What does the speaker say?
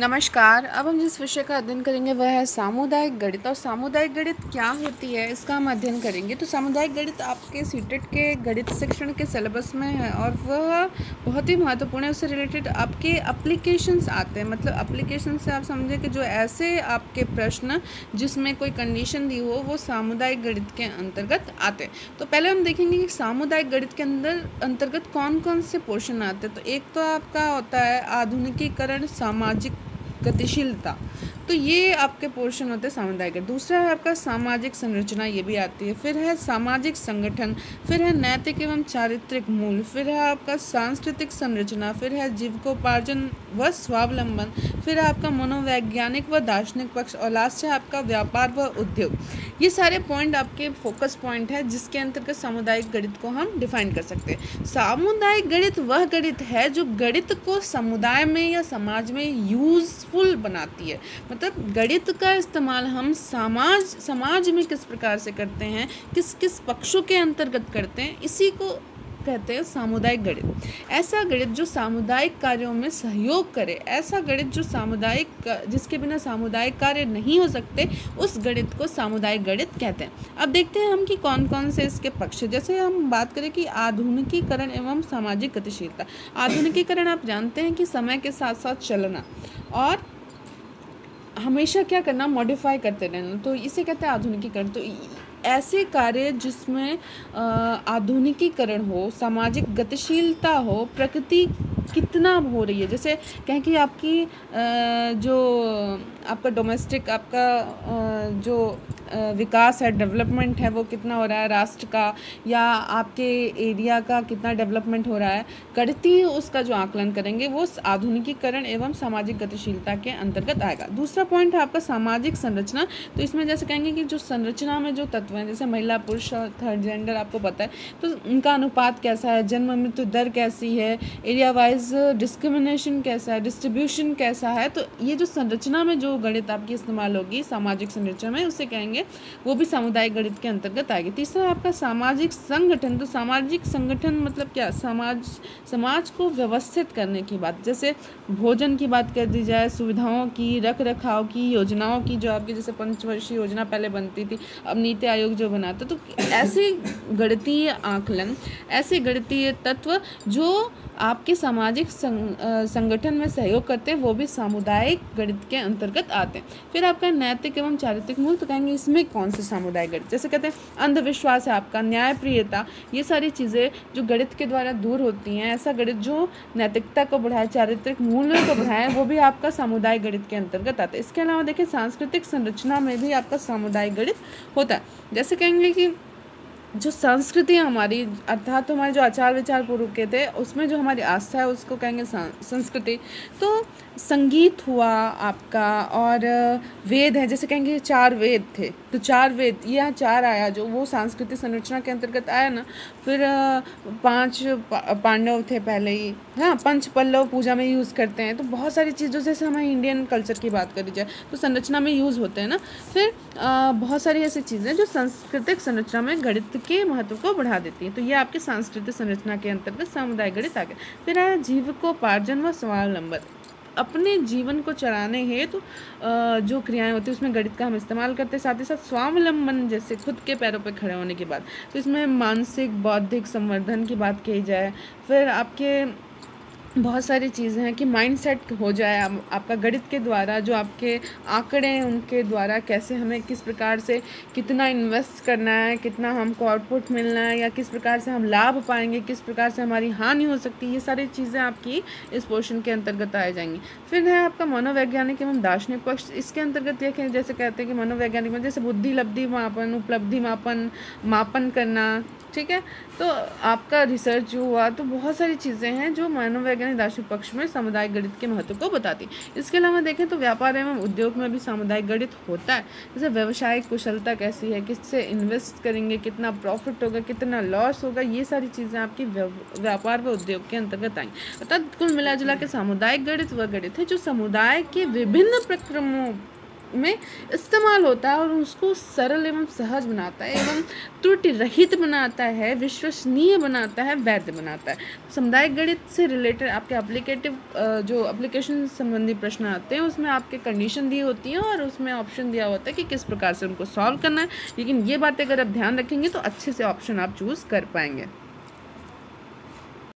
नमस्कार। अब हम जिस विषय का अध्ययन करेंगे वह है सामुदायिक गणित। और सामुदायिक गणित क्या होती है इसका हम अध्ययन करेंगे। तो सामुदायिक गणित आपके सीटेट के गणित शिक्षण के सिलेबस में है और वह बहुत ही महत्वपूर्ण है। उससे रिलेटेड आपके एप्लीकेशंस आते हैं। मतलब एप्लीकेशन से आप समझें कि जो ऐसे आपके प्रश्न जिसमें कोई कंडीशन दी हो वो सामुदायिक गणित के अंतर्गत आते हैं। तो पहले हम देखेंगे कि सामुदायिक गणित के अंतर्गत कौन कौन से पोर्शन आते हैं। तो एक तो आपका होता है आधुनिकीकरण, सामाजिक गतिशीलता, तो ये आपके पोर्शन होते हैं सामुदायिक। दूसरा है आपका सामाजिक संरचना, ये भी आती है। फिर है सामाजिक संगठन, फिर है नैतिक एवं चारित्रिक मूल, फिर है आपका सांस्कृतिक संरचना, फिर है जीविकोपार्जन व स्वावलंबन, फिर है आपका मनोवैज्ञानिक व दार्शनिक पक्ष, और लास्ट है आपका व्यापार व उद्योग। ये सारे पॉइंट आपके फोकस पॉइंट है जिसके अंतर्गत सामुदायिक गणित को हम डिफाइन कर सकते हैं। सामुदायिक गणित वह गणित है जो गणित को समुदाय में या समाज में यूजफुल बनाती है। मतलब गणित का इस्तेमाल हम समाज में किस प्रकार से करते हैं, किस किस पक्षों के अंतर्गत करते हैं, इसी को कहते हैं सामुदायिक गणित। ऐसा गणित जो सामुदायिक कार्यों में सहयोग करे, ऐसा गणित जो सामुदायिक जिसके बिना सामुदायिक कार्य नहीं हो सकते, उस गणित को सामुदायिक गणित कहते हैं। अब देखते हैं हम कि कौन कौन से इसके पक्ष। जैसे हम बात करें कि आधुनिकीकरण एवं सामाजिक गतिशीलता। आधुनिकीकरण आप जानते हैं कि समय के साथ साथ चलना और हमेशा क्या करना, मॉडिफाई करते रहना, तो इसे कहते हैं आधुनिकीकरण। तो ऐसे कार्य जिसमें आधुनिकीकरण हो, सामाजिक गतिशीलता हो, प्रकृति कितना हो रही है, जैसे कहें कि आपकी जो आपका डोमेस्टिक आपका जो विकास है, डेवलपमेंट है, वो कितना हो रहा है राष्ट्र का, या आपके एरिया का कितना डेवलपमेंट हो रहा है, करती है, उसका जो आकलन करेंगे वो आधुनिकीकरण एवं सामाजिक गतिशीलता के अंतर्गत आएगा। दूसरा पॉइंट है आपका सामाजिक संरचना। तो इसमें जैसे कहेंगे कि जो संरचना में जो तत्व हैं, जैसे महिला, पुरुष और थर्ड जेंडर आपको पता है, तो उनका अनुपात कैसा है, जन्म मृत्यु दर कैसी है, एरिया वाइज डिस्क्रिमिनेशन कैसा है, डिस्ट्रीब्यूशन कैसा है, तो ये जो संरचना में जो गणित आपकी इस्तेमाल होगी सामाजिक संरचना में, उसे कहेंगे वो भी सामुदायिक गणित के अंतर्गत आएगी। तीसरा आपका सामाजिक संगठन। तो सामाजिक संगठन मतलब क्या, समाज को व्यवस्थित करने की बात, जैसे भोजन की बात कर दी जाए, सुविधाओं की, रख रखाव की, योजनाओं की, जो आपकी जैसे पंचवर्षीय योजना पहले बनती थी, अब नीति आयोग जो बनाता, तो ऐसे गणितीय आकलन, ऐसे गणितीय तत्व जो आपके सामाजिक संगठन में सहयोग करते हैं, वो भी सामुदायिक गणित के अंतर्गत आते हैं। फिर आपका नैतिक एवं चारित्रिक मूल, तो कहेंगे इसमें कौन से सामुदायिक गणित, जैसे कहते हैं अंधविश्वास है आपका, न्यायप्रियता, ये सारी चीज़ें जो गणित के द्वारा दूर होती हैं। ऐसा गणित जो नैतिकता को बढ़ाए, चारित्रिक मूल्यों को बढ़ाए, वो भी आपका सामुदायिक गणित के अंतर्गत आता है। इसके अलावा देखिए सांस्कृतिक संरचना में भी आपका सामुदायिक गणित होता है। जैसे कहेंगे कि जो संस्कृति हमारी, अर्थात हमारे जो आचार विचार पूर्व के थे, उसमें जो हमारी आस्था है उसको कहेंगे संस्कृति। तो संगीत हुआ आपका, और वेद है, जैसे कहेंगे चार वेद थे, तो चार वेद, यह चार आया जो वो सांस्कृतिक संरचना के अंतर्गत आया ना। फिर 5 पांडव थे पहले ही, हाँ, 5 पल्लव पूजा में यूज़ करते हैं, तो बहुत सारी चीज़ों, जैसे हमें इंडियन कल्चर की बात करी जाए तो संरचना में यूज़ होते हैं ना। फिर बहुत सारी ऐसी चीज़ें जो सांस्कृतिक संरचना में गणित के महत्व को बढ़ा देती है, तो ये आपकी सांस्कृतिक संरचना के अंतर्गत सामुदायिक गणित आ गया। फिर आया जीविकोपार्जन व स्वावलंबन। अपने जीवन को चलाने हेतु जो क्रियाएं होती है उसमें गणित का हम इस्तेमाल करते हैं। साथ ही साथ स्वावलंबन, जैसे खुद के पैरों पर खड़े होने की बात, तो इसमें मानसिक बौद्धिक संवर्धन की बात कही जाए। फिर आपके बहुत सारी चीज़ें हैं कि माइंडसेट हो जाए आपका गणित के द्वारा, जो आपके आंकड़े हैं उनके द्वारा कैसे हमें किस प्रकार से कितना इन्वेस्ट करना है, कितना हमको आउटपुट मिलना है, या किस प्रकार से हम लाभ पाएंगे, किस प्रकार से हमारी हानि हो सकती है, ये सारी चीज़ें आपकी इस पोर्शन के अंतर्गत आ जाएंगी। फिर है आपका मनोवैज्ञानिक एवं दार्शनिक पक्ष। इसके अंतर्गत देखें, जैसे कहते हैं कि मनोवैज्ञानिक में जैसे बुद्धि लब्धि मापन, उपलब्धि मापन, मापन करना, ठीक है, तो आपका रिसर्च जो हुआ, तो बहुत सारी चीज़ें हैं जो मनोवैज्ञानिक दार्शनिक पक्ष में सामुदायिक गणित के महत्व को बताती। इसके अलावा देखें तो व्यापार एवं उद्योग में भी सामुदायिक गणित होता है। जैसे व्यवसायिक कुशलता कैसी है, किससे इन्वेस्ट करेंगे, कितना प्रॉफिट होगा, कितना लॉस होगा, ये सारी चीज़ें आपकी व्यापार व उद्योग के अंतर्गत आएंगी। अर्थात कुल मिला जुला के सामुदायिक गणित वह गणित है जो समुदाय के विभिन्न प्रक्रमों में इस्तेमाल होता है और उसको सरल एवं सहज बनाता है एवं त्रुटि रहित बनाता है, विश्वसनीय बनाता है, वैध बनाता है। सामुदायिक गणित से रिलेटेड आपके एप्लीकेटिव जो एप्लीकेशन संबंधी प्रश्न आते हैं उसमें आपके कंडीशन दी होती है और उसमें ऑप्शन दिया होता है कि किस प्रकार से उनको सॉल्व करना है। लेकिन ये बातें अगर आप ध्यान रखेंगे तो अच्छे से ऑप्शन आप चूज़ कर पाएंगे।